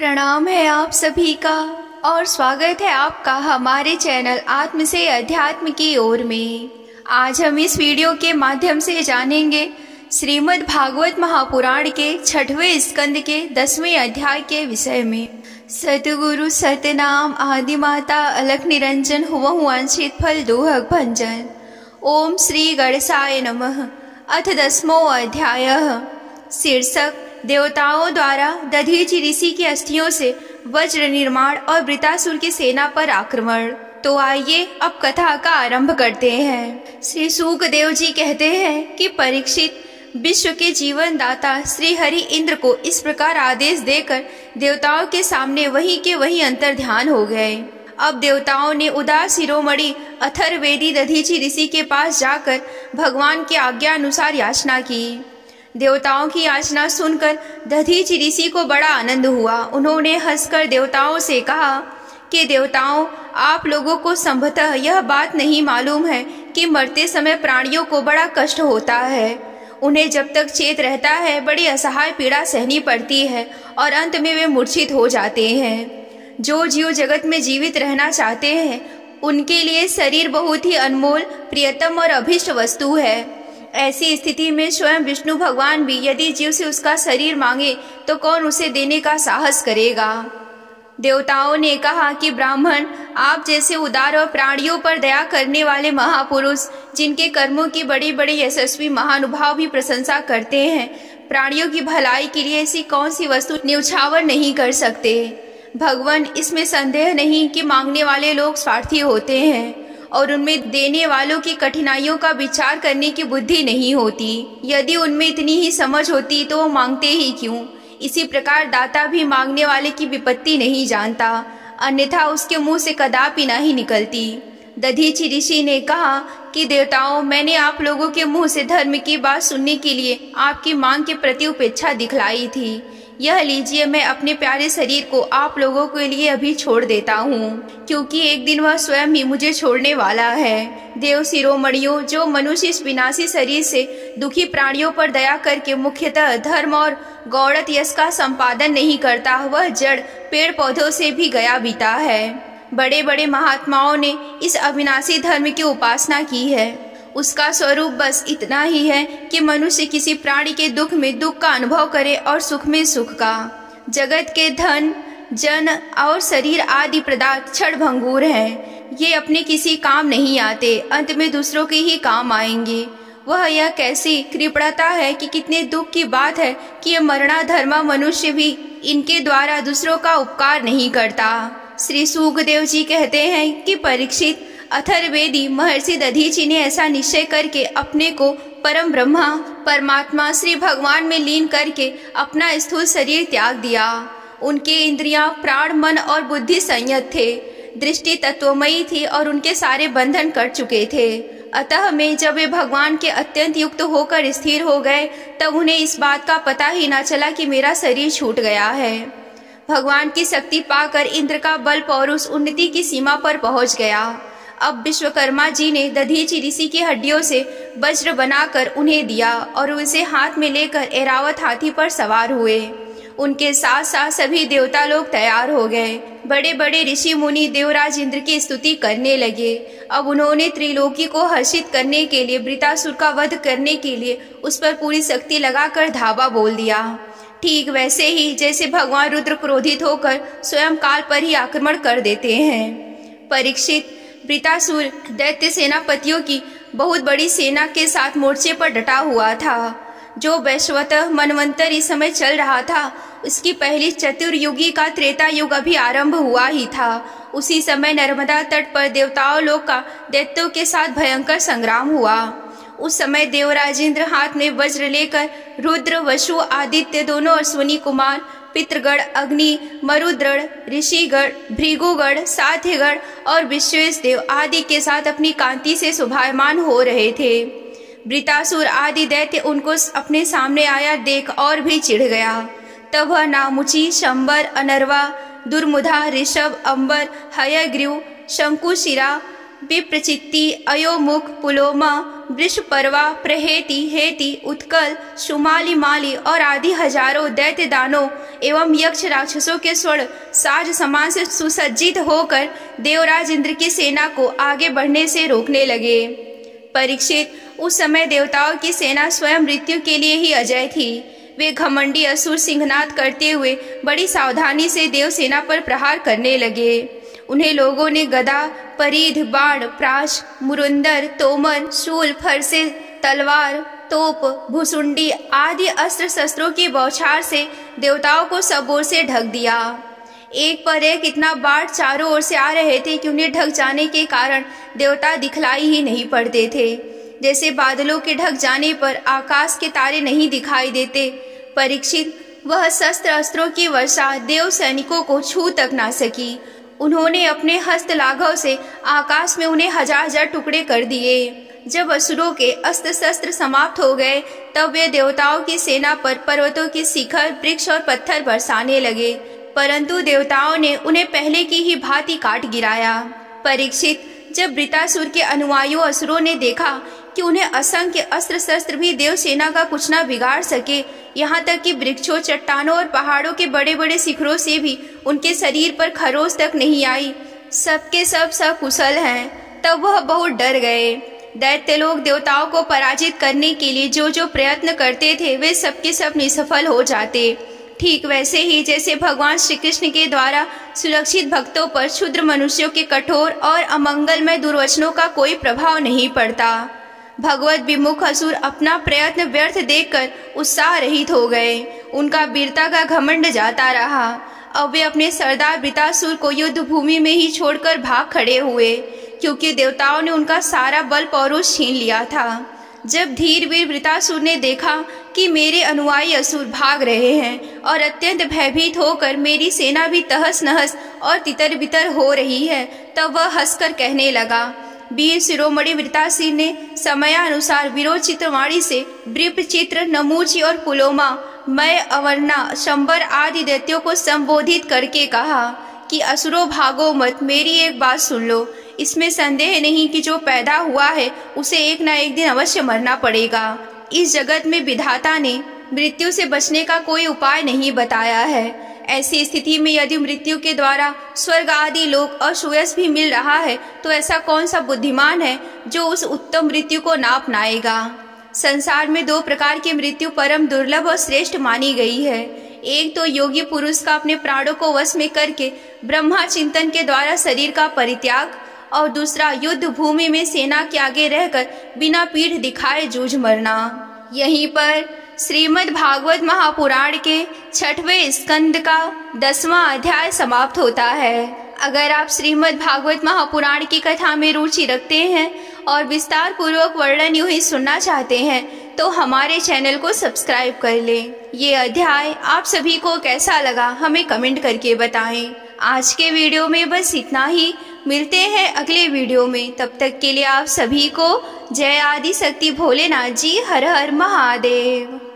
प्रणाम है आप सभी का और स्वागत है आपका हमारे चैनल आत्म से आध्यात्म की ओर में। आज हम इस वीडियो के माध्यम से जानेंगे श्रीमद् भागवत महापुराण के 6वें स्कंद के 10वें अध्याय के विषय में। सतगुरु सतनाम आदि माता अलख निरंजन हुवहु आंशित फल दुहक भंजन। ओम श्री गणेशाय नमः। अथ 10वां अध्याय। शीर्षक देवताओं द्वारा दधीचि ऋषि की अस्थियों से वज्र निर्माण और वृत्रासुर की सेना पर आक्रमण। तो आइए अब कथा का आरंभ करते हैं। श्री सूक देव जी कहते हैं कि परीक्षित, विश्व के जीवन दाता श्री हरि इंद्र को इस प्रकार आदेश देकर देवताओं के सामने वही के वही अंतर ध्यान हो गए। अब देवताओं ने उदार शिरोमणि अथर्ववेदी दधीचि ऋषि के पास जाकर भगवान के आज्ञा अनुसार याचना की। देवताओं की याचना सुनकर दधीचि ऋषि को बड़ा आनंद हुआ। उन्होंने हंसकर देवताओं से कहा कि देवताओं, आप लोगों को संभवतः यह बात नहीं मालूम है कि मरते समय प्राणियों को बड़ा कष्ट होता है। उन्हें जब तक चेत रहता है बड़ी असहाय पीड़ा सहनी पड़ती है और अंत में वे मूर्छित हो जाते हैं। जो जीव जगत में जीवित रहना चाहते हैं उनके लिए शरीर बहुत ही अनमोल, प्रियतम और अभिष्ट वस्तु है। ऐसी स्थिति में स्वयं विष्णु भगवान भी यदि जीव से उसका शरीर मांगे तो कौन उसे देने का साहस करेगा। देवताओं ने कहा कि ब्राह्मण, आप जैसे उदार और प्राणियों पर दया करने वाले महापुरुष, जिनके कर्मों की बड़े बड़े यशस्वी महानुभाव भी प्रशंसा करते हैं, प्राणियों की भलाई के लिए ऐसी कौन सी वस्तु न्यौछावर नहीं कर सकते। भगवान, इसमें संदेह नहीं कि मांगने वाले लोग स्वार्थी होते हैं और उनमें देने वालों की कठिनाइयों का विचार करने की बुद्धि नहीं होती। यदि उनमें इतनी ही समझ होती तो वो मांगते ही क्यों। इसी प्रकार दाता भी मांगने वाले की विपत्ति नहीं जानता, अन्यथा उसके मुंह से कदापि नहीं निकलती। दधीचि ऋषि ने कहा कि देवताओं, मैंने आप लोगों के मुंह से धर्म की बात सुनने के लिए आपकी मांग के प्रति उपेक्षा दिखलाई थी। यह लीजिए, मैं अपने प्यारे शरीर को आप लोगों के लिए अभी छोड़ देता हूँ, क्योंकि एक दिन वह स्वयं ही मुझे छोड़ने वाला है। देव शिरोमणियों, जो मनुष्य इस विनाशी शरीर से दुखी प्राणियों पर दया करके मुख्यतः धर्म और गौड़त यश का संपादन नहीं करता, वह जड़ पेड़ पौधों से भी गया बीता है। बड़े बड़े महात्माओं ने इस अविनाशी धर्म की उपासना की है। उसका स्वरूप बस इतना ही है कि मनुष्य किसी प्राणी के दुख में दुख का अनुभव करे और सुख में सुख का। जगत के धन, जन और शरीर आदि पदार्थ क्षणभंगुर हैं। ये अपने किसी काम नहीं आते, अंत में दूसरों के ही काम आएंगे। वह यह कैसी कृपणता है कि कितने दुख की बात है कि यह मरणा धर्मा मनुष्य भी इनके द्वारा दूसरों का उपकार नहीं करता। श्री सुखदेव जी कहते हैं कि परीक्षित, अथर्ववेदी महर्षि दधीचि ने ऐसा निश्चय करके अपने को परम ब्रह्मा परमात्मा श्री भगवान में लीन करके अपना स्थूल शरीर त्याग दिया। उनके इंद्रियां, प्राण, मन और बुद्धि संयत थे। दृष्टि तत्वमयी थी और उनके सारे बंधन कट चुके थे। अतः में जब वे भगवान के अत्यंत युक्त होकर स्थिर हो गए तब उन्हें इस बात का पता ही ना चला कि मेरा शरीर छूट गया है। भगवान की शक्ति पाकर इंद्र का बल पौरुष उन्नति की सीमा पर पहुंच गया। अब विश्वकर्मा जी ने दधीचि ऋषि की हड्डियों से वज्र बनाकर उन्हें दिया और उसे हाथ में लेकर एरावत हाथी पर सवार हुए। उनके साथ साथ सभी देवता लोग तैयार हो गए। बड़े बड़े ऋषि मुनि देवराज इंद्र की स्तुति करने लगे। अब उन्होंने त्रिलोकी को हर्षित करने के लिए, वृत्रासुर का वध करने के लिए उस पर पूरी शक्ति लगाकर धावा बोल दिया। ठीक वैसे ही जैसे भगवान रुद्र क्रोधित होकर स्वयं काल पर ही आक्रमण कर देते हैं। परीक्षित, वृत्रासुर दैत्य सेनापतियों की बहुत बड़ी सेना के साथ मोर्चे पर डटा हुआ था। जो वैश्वतः मनवंतर इस समय चल रहा था, उसकी पहली चतुर्युगी का त्रेता युग अभी आरंभ हुआ ही था। उसी समय नर्मदा तट पर देवताओं लोग का दैत्यों के साथ भयंकर संग्राम हुआ। उस समय देवराज इंद्र हाथ में वज्र लेकर रुद्र, वसु, आदित्य दोनों अश्विनी कुमार, पितृगढ़, अग्नि, मरुद्रढ़, ऋषिगढ़, भृगुगढ़, साथीगढ़ और विश्वेशदेव आदि के साथ अपनी कांति से शोभायमान हो रहे थे। वृत्रासुर आदि दैत्य उनको अपने सामने आया देख और भी चिढ़ गया। तब वह नामुची, शंबर, अनर्वा, दुर्मुधा, ऋषभ, अंबर, हयग्रीव, शंकुशिरा, विप्रचित्ति, अयोमुख, पुलोमा, वृषपर्वा, प्रहेति, हेति, उत्कल, शुमाली, माली और आदि हजारों दैत्य दानों एवं यक्ष राक्षसों के स्वर्ण साज सामान से सुसज्जित होकर देवराज इंद्र की सेना को आगे बढ़ने से रोकने लगे। परीक्षित, उस समय देवताओं की सेना स्वयं मृत्यु के लिए ही अजय थी। वे घमंडी असुर सिंहनाद करते हुए बड़ी सावधानी से देवसेना पर प्रहार करने लगे। उन्हें लोगों ने गदा, परिध, बाण, प्राश, मुरुंदर, तोमन, शूल, फरसे, तलवार, तोप, भुसुंडी आदि अस्त्र शस्त्रों की बौछार से देवताओं को सब ओर से ढक दिया। एक पर एक इतना बाढ़ चारों ओर से आ रहे थे कि उन्हें ढक जाने के कारण देवता दिखलाई ही नहीं पड़ते थे। जैसे बादलों के ढक जाने पर आकाश के तारे नहीं दिखाई देते, परीक्षित, वह शस्त्र अस्त्रों की वर्षा देव सैनिकों को छू तक ना सकी। उन्होंने अपने हस्त लाघव से आकाश में उन्हें हजार हजार टुकड़े कर दिए। जब असुरों के अस्त्र शस्त्र समाप्त हो गए, तब वे देवताओं की सेना पर पर्वतों के शिखर, वृक्ष और पत्थर बरसाने लगे, परंतु देवताओं ने उन्हें पहले की ही भांति काट गिराया। परीक्षित, जब वृत्रासुर के अनुयायियों असुरों ने देखा कि उन्हें असंख्य अस्त्र शस्त्र भी देवसेना का कुछ ना बिगाड़ सके, यहाँ तक कि वृक्षों, चट्टानों और पहाड़ों के बड़े बड़े शिखरों से भी उनके शरीर पर खरोच तक नहीं आई, सबके सब सकुशल हैं, तब वह बहुत डर गए। दैत्य लोग देवताओं को पराजित करने के लिए जो जो प्रयत्न करते थे, वे सबके सब निसफल हो जाते, ठीक वैसे ही जैसे भगवान श्री कृष्ण के द्वारा सुरक्षित भक्तों पर क्षुद्र मनुष्यों के कठोर और अमंगलमय दुर्वचनों का कोई प्रभाव नहीं पड़ता। भगवत विमुख असुर अपना प्रयत्न व्यर्थ देखकर उत्साह रहित हो गए। उनका वीरता का घमंड जाता रहा। अब वे अपने सरदार वृत्रासुर को युद्ध भूमि में ही छोड़कर भाग खड़े हुए, क्योंकि देवताओं ने उनका सारा बल पौरुष छीन लिया था। जब धीर वीर वृत्रासुर ने देखा कि मेरे अनुयायी असुर भाग रहे हैं और अत्यंत भयभीत होकर मेरी सेना भी तहस नहस और तितर बितर हो रही है, तब वह हंसकर कहने लगा, वीर शिरोमणि वृत्रासुर ने समयानुसार विरोचित्रवाणी से विप्रचित्ति, नामुची और पुलोमा, मय, अवर्णा, शंबर आदि दैत्यों को संबोधित करके कहा कि असुरों, भागो मत, मेरी एक बात सुन लो। इसमें संदेह नहीं कि जो पैदा हुआ है उसे एक ना एक दिन अवश्य मरना पड़ेगा। इस जगत में विधाता ने मृत्यु से बचने का कोई उपाय नहीं बताया है। ऐसी स्थिति में यदि मृत्यु के द्वारा स्वर्ग आदि लोक और श्रेयस भी मिल रहा है, तो ऐसा कौन सा बुद्धिमान है जो उस उत्तम मृत्यु को ना अपनाएगा। संसार में दो प्रकार की मृत्यु परम दुर्लभ और श्रेष्ठ मानी गई है। एक तो योगी पुरुष का अपने प्राणों को वश में करके ब्रह्मा चिंतन के द्वारा शरीर का परित्याग, और दूसरा युद्ध भूमि में सेना के आगे रहकर बिना पीठ दिखाए जूझ मरना। यहीं पर श्रीमद् भागवत महापुराण के 6वें स्कंद का 10वां अध्याय समाप्त होता है। अगर आप श्रीमद् भागवत महापुराण की कथा में रुचि रखते हैं और विस्तार पूर्वक वर्णन यूँ ही सुनना चाहते हैं, तो हमारे चैनल को सब्सक्राइब कर लें। ये अध्याय आप सभी को कैसा लगा, हमें कमेंट करके बताएं। आज के वीडियो में बस इतना ही। मिलते हैं अगले वीडियो में। तब तक के लिए आप सभी को जय आदि शक्ति भोलेनाथ जी। हर हर महादेव।